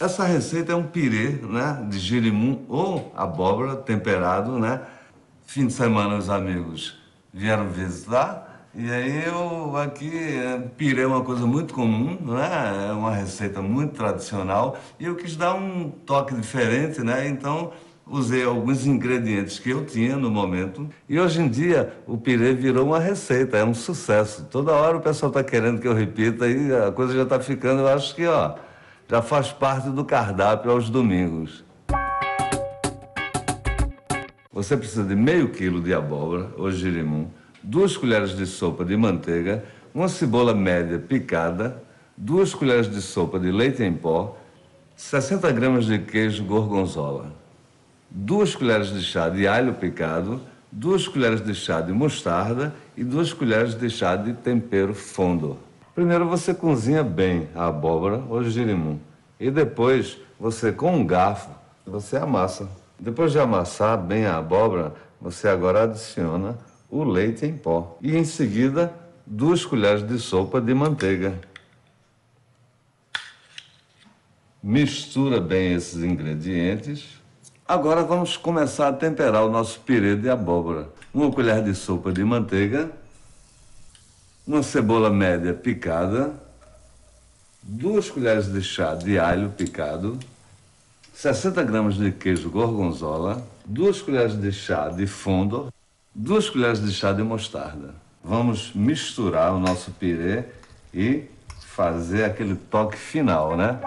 Essa receita é um pirê, né, de girimum ou abóbora temperado, né? Fim de semana os amigos vieram visitar e aí eu aqui, pirê é uma coisa muito comum, né? É uma receita muito tradicional e eu quis dar um toque diferente, né? Então usei alguns ingredientes que eu tinha no momento e hoje em dia o pirê virou uma receita, é um sucesso. Toda hora o pessoal está querendo que eu repita e a coisa já está ficando, eu acho que ó, já faz parte do cardápio aos domingos. Você precisa de meio quilo de abóbora ou girimum, 2 colheres de sopa de manteiga, 1 cebola média picada, 2 colheres de sopa de leite em pó, 60 gramas de queijo gorgonzola, 2 colheres de chá de alho picado, 2 colheres de chá de mostarda e 2 colheres de chá de tempero fondor. Primeiro você cozinha bem a abóbora ou girimum e depois você com um garfo você amassa. Depois de amassar bem a abóbora, você agora adiciona o leite em pó e em seguida 2 colheres de sopa de manteiga. Mistura bem esses ingredientes. Agora vamos começar a temperar o nosso pirê de abóbora. 1 colher de sopa de manteiga, 1 cebola média picada, 2 colheres de chá de alho picado, 60 gramas de queijo gorgonzola, 2 colheres de chá de fondor, 2 colheres de chá de mostarda. Vamos misturar o nosso pirê e fazer aquele toque final, né?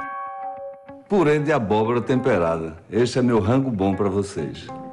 Purê de abóbora temperada. Este é meu rango bom para vocês.